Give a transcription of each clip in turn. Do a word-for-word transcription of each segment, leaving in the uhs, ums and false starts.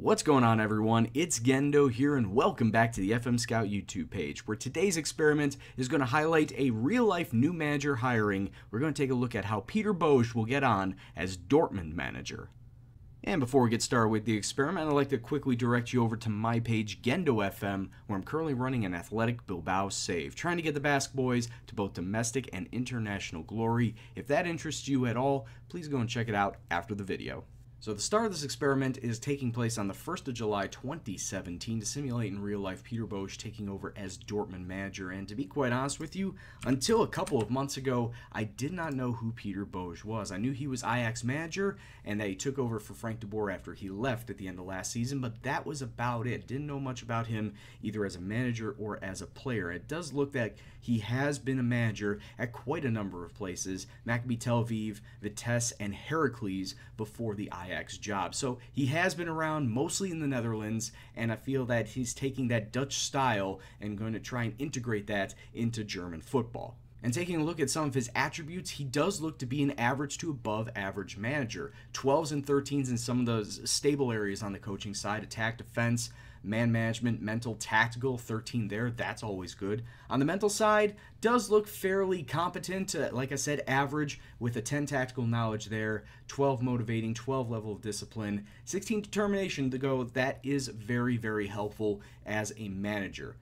What's going on, everyone? It's Gendo here, and welcome back to the F M Scout YouTube page, where today's experiment is going to highlight a real-life new manager hiring. We're going to take a look at how Peter Bosz will get on as Dortmund manager. And before we get started with the experiment, I'd like to quickly direct you over to my page, Gendo F M, where I'm currently running an Athletic Bilbao save, trying to get the Basque boys to both domestic and international glory. If that interests you at all, please go and check it out after the video. So the start of this experiment is taking place on the first of July twenty seventeen to simulate in real life Peter Bosz taking over as Dortmund manager. And to be quite honest with you, until a couple of months ago, I did not know who Peter Bosz was. I knew he was Ajax manager and that he took over for Frank De Boer after he left at the end of last season, but that was about it. Didn't know much about him either as a manager or as a player. It does look that he has been a manager at quite a number of places, Maccabi Tel Aviv, Vitesse, and Heracles before the Ajax job. So he has been around, mostly in the Netherlands, and I feel that he's taking that Dutch style and going to try and integrate that into German football. And taking a look at some of his attributes, he does look to be an average to above average manager. twelves and thirteens in some of those stable areas on the coaching side, attack, defense, man management, mental, tactical, thirteen there, that's always good. On the mental side, does look fairly competent, uh, like I said, average, with a ten tactical knowledge there, twelve motivating, twelve level of discipline, sixteen determination to go. That is very, very helpful as a manager.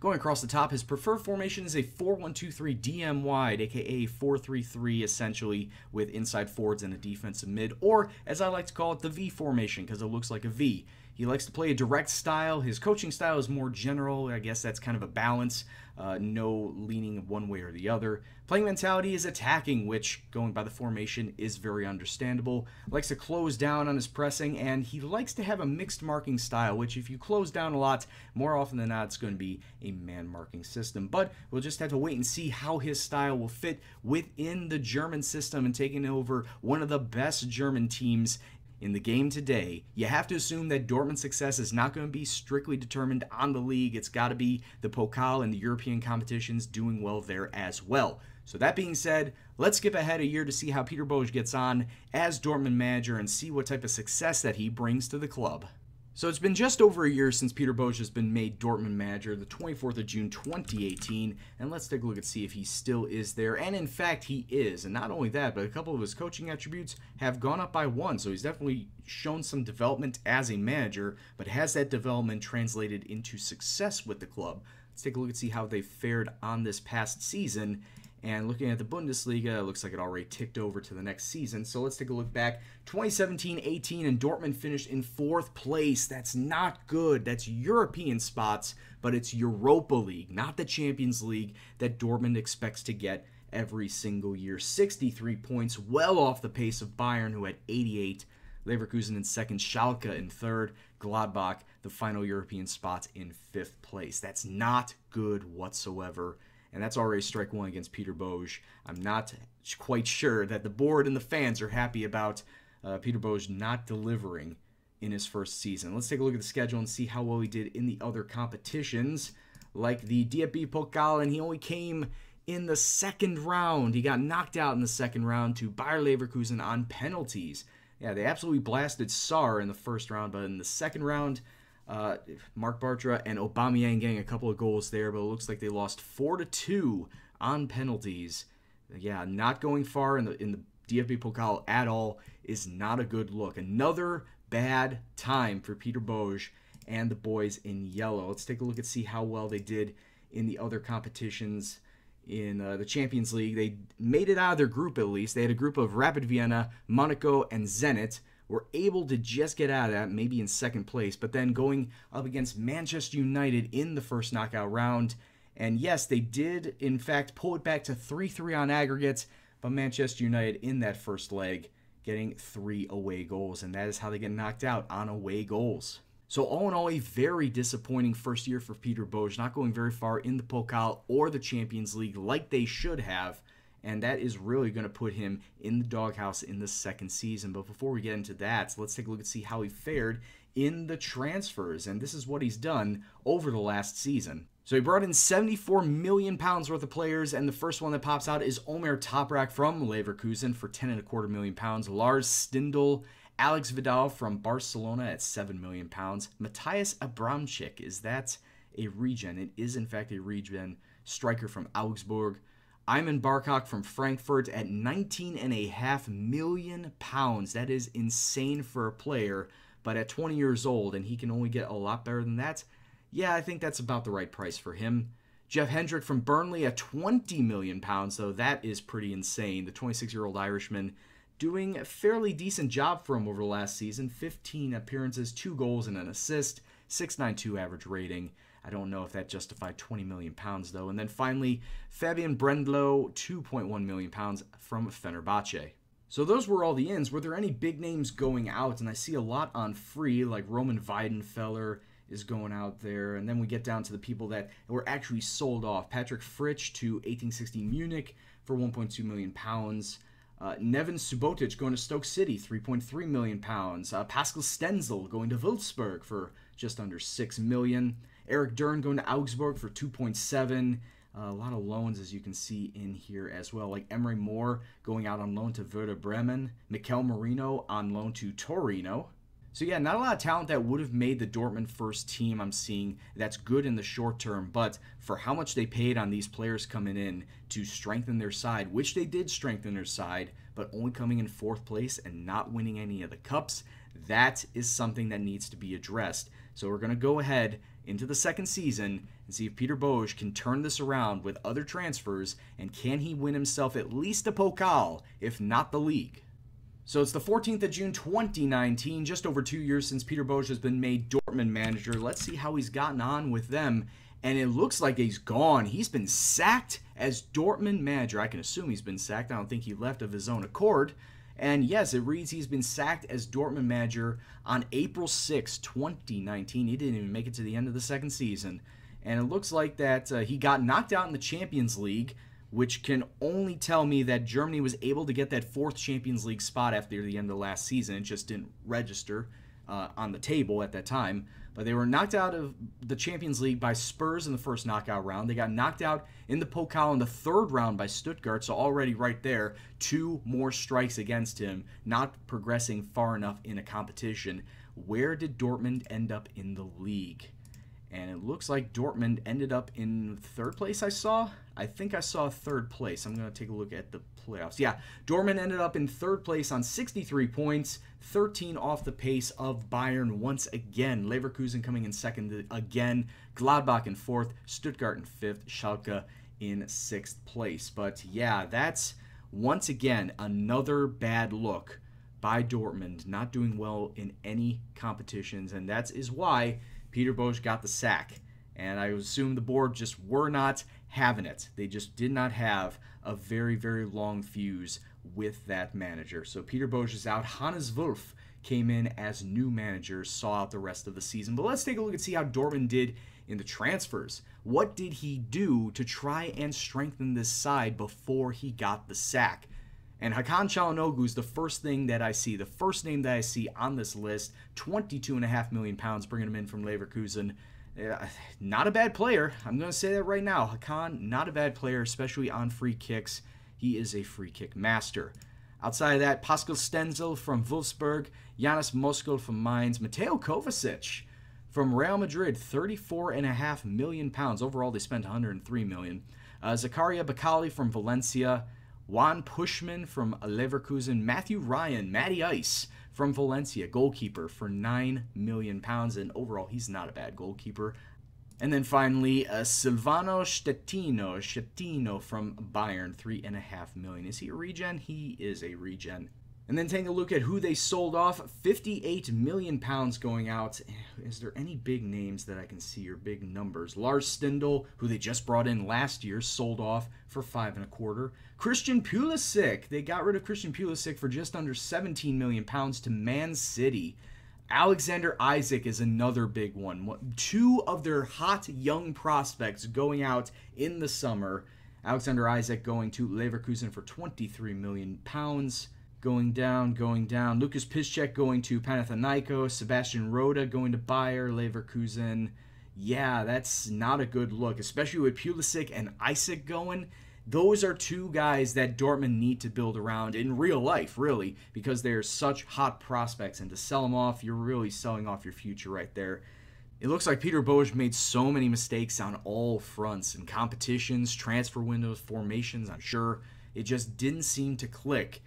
Going across the top, his preferred formation is a four one two three D M wide, aka four three three essentially, with inside forwards and a defensive mid, or as I like to call it, the V formation, because it looks like a V. He likes to play a direct style. His coaching style is more general. I guess that's kind of a balance, uh, no leaning one way or the other. Playing mentality is attacking, which, going by the formation, is very understandable. Likes to close down on his pressing, and he likes to have a mixed marking style, which if you close down a lot, more often than not, it's going to be a man marking system. But we'll just have to wait and see how his style will fit within the German system and taking over one of the best German teams in the game today. You have to assume that Dortmund's success is not going to be strictly determined on the league. It's got to be the Pokal and the European competitions doing well there as well. So that being said, let's skip ahead a year to see how Peter Bosz gets on as Dortmund manager and see what type of success that he brings to the club. So it's been just over a year since Peter Bosz has been made Dortmund manager, the twenty-fourth of June twenty eighteen, and let's take a look and see if he still is there. And in fact, he is. And not only that, but a couple of his coaching attributes have gone up by one, so he's definitely shown some development as a manager, but has that development translated into success with the club? Let's take a look and see how they fared on this past season. And looking at the Bundesliga, it looks like it already ticked over to the next season. So let's take a look back. twenty seventeen eighteen, and Dortmund finished in fourth place. That's not good. That's European spots, but it's Europa League, not the Champions League that Dortmund expects to get every single year. sixty-three points, well off the pace of Bayern, who had eighty-eight. Leverkusen in second, Schalke in third, Gladbach, the final European spots, in fifth place. That's not good whatsoever. And that's already strike one against Peter Bosz. I'm not quite sure that the board and the fans are happy about uh, Peter Bosz not delivering in his first season. Let's take a look at the schedule and see how well he did in the other competitions, like the D F B Pokal, and he only came in the second round. He got knocked out in the second round to Bayer Leverkusen on penalties. Yeah, they absolutely blasted Saar in the first round, but in the second round, Uh, Mark Bartra and Aubameyang getting a couple of goals there, but it looks like they lost four to two on penalties. Yeah, not going far in the in the D F B Pokal at all is not a good look. Another bad time for Peter Bosz and the boys in yellow. Let's take a look and see how well they did in the other competitions. In uh, the Champions League, they made it out of their group at least. They had a group of Rapid Vienna, Monaco, and Zenit. Were able to just get out of that, maybe in second place, but then going up against Manchester United in the first knockout round. And yes, they did, in fact, pull it back to three three on aggregate, but Manchester United in that first leg getting three away goals, and that is how they get knocked out, on away goals. So all in all, a very disappointing first year for Peter Bosz, not going very far in the Pokal or the Champions League like they should have. And that is really going to put him in the doghouse in the second season. But before we get into that, so let's take a look and see how he fared in the transfers. And this is what he's done over the last season. So he brought in seventy-four million pounds worth of players, and the first one that pops out is Omer Toprak from Leverkusen for ten and a quarter million pounds. Lars Stindl, Alex Vidal from Barcelona at seven million pounds. Matthias Abramczyk, is that a regen? It is, in fact, a regen striker from Augsburg. Iman Barkok from Frankfurt at nineteen and a half million pounds. That is insane for a player, but at twenty years old, and he can only get a lot better than that, yeah, I think that's about the right price for him. Jeff Hendrick from Burnley at twenty million pounds, though. That is pretty insane. The twenty-six-year-old Irishman doing a fairly decent job for him over the last season. fifteen appearances, two goals, and an assist. six ninety-two average rating. I don't know if that justified twenty million pounds, though. And then finally, Fabian Brendlo, two point one million pounds from Fenerbahce. So those were all the ins. Were there any big names going out? And I see a lot on free, like Roman Weidenfeller is going out there. And then we get down to the people that were actually sold off. Patrick Fritsch to eighteen sixty Munich for one point two million pounds. Uh, Neven Subotic going to Stoke City, three point three million pounds. Uh, Pascal Stenzel going to Wolfsburg for just under six million. Eric Dern going to Augsburg for two point seven. Uh, a lot of loans, as you can see in here as well, like Emery Moore going out on loan to Werder Bremen. Mikel Merino on loan to Torino. So yeah, not a lot of talent that would have made the Dortmund first team I'm seeing that's good in the short term, but for how much they paid on these players coming in to strengthen their side, which they did strengthen their side, but only coming in fourth place and not winning any of the cups, that is something that needs to be addressed. So we're going to go ahead into the second season and see if Peter Bosz can turn this around with other transfers, and can he win himself at least a Pokal, if not the league? So it's the fourteenth of June twenty nineteen, just over two years since Peter Bosz has been made Dortmund manager. Let's see how he's gotten on with them. And it looks like he's gone. He's been sacked as Dortmund manager. I can assume he's been sacked. I don't think he left of his own accord. And yes, it reads he's been sacked as Dortmund manager on April sixth, twenty nineteen. He didn't even make it to the end of the second season. And it looks like that uh, he got knocked out in the Champions League, which can only tell me that Germany was able to get that fourth Champions League spot after the end of last season. It just didn't register uh, on the table at that time. But they were knocked out of the Champions League by Spurs in the first knockout round. They got knocked out in the Pokal in the third round by Stuttgart, so already right there, two more strikes against him, not progressing far enough in a competition. Where did Dortmund end up in the league? And it looks like Dortmund ended up in third place, I saw. I think I saw third place. I'm going to take a look at the playoffs. Yeah, Dortmund ended up in third place on sixty-three points, thirteen off the pace of Bayern once again. Leverkusen coming in second again. Gladbach in fourth, Stuttgart in fifth, Schalke in sixth place. But yeah, that's once again another bad look by Dortmund, not doing well in any competitions, and that is why Peter Bosz got the sack, and I assume the board just were not having it. They just did not have a very, very long fuse with that manager. So Peter Bosz is out. Hannes Wolf came in as new manager, saw out the rest of the season. But let's take a look and see how Dortmund did in the transfers. What did he do to try and strengthen this side before he got the sack? And Hakan Çalhanoğlu is the first thing that I see, the first name that I see on this list. twenty-two and a half million pounds, bringing him in from Leverkusen. Uh, not a bad player. I'm going to say that right now. Hakan, not a bad player, especially on free kicks. He is a free kick master. Outside of that, Pascal Stenzel from Wolfsburg, Janis Moskal from Mainz, Mateo Kovacic from Real Madrid, thirty-four and a half million pounds. Overall, they spent one hundred three million. Uh, Zakaria Bakali from Valencia, Juan Pushman from Leverkusen, Matthew Ryan, Matty Ice from Valencia, goalkeeper for nine million pounds, and overall he's not a bad goalkeeper. And then finally, uh, Silvano Stettino, Stettino from Bayern, three and a half million. Is he a regen? He is a regen. And then take a look at who they sold off. fifty-eight million pounds going out. Is there any big names that I can see or big numbers? Lars Stindl, who they just brought in last year, sold off for five and a quarter. Christian Pulisic. They got rid of Christian Pulisic for just under seventeen million pounds to Man City. Alexander Isak is another big one. Two of their hot young prospects going out in the summer. Alexander Isak going to Leverkusen for twenty-three million pounds. Going down, going down. Lukas Piszczek going to Panathinaikos. Sebastian Rhoda going to Bayer Leverkusen. Yeah, that's not a good look, especially with Pulisic and Isak going. Those are two guys that Dortmund need to build around in real life, really, because they are such hot prospects, and to sell them off, you're really selling off your future right there. It looks like Peter Bosz made so many mistakes on all fronts, in competitions, transfer windows, formations, I'm sure. It just didn't seem to click,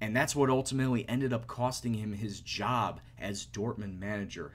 and that's what ultimately ended up costing him his job as Dortmund manager.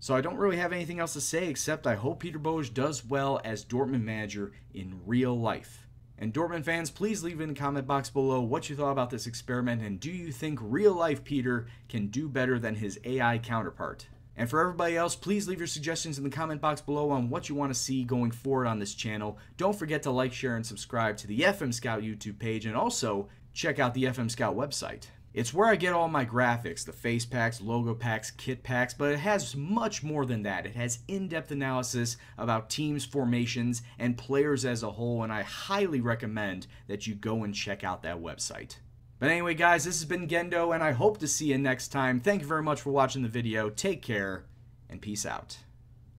So I don't really have anything else to say, except I hope Peter Bosz does well as Dortmund manager in real life. And Dortmund fans, please leave in the comment box below what you thought about this experiment, and do you think real-life Peter can do better than his A I counterpart? And for everybody else, please leave your suggestions in the comment box below on what you want to see going forward on this channel. Don't forget to like, share, and subscribe to the F M Scout YouTube page, and also check out the F M Scout website. It's where I get all my graphics, the face packs, logo packs, kit packs, but it has much more than that. It has in-depth analysis about teams, formations, and players as a whole, and I highly recommend that you go and check out that website. But anyway, guys, this has been Gendo, and I hope to see you next time. Thank you very much for watching the video. Take care, and peace out.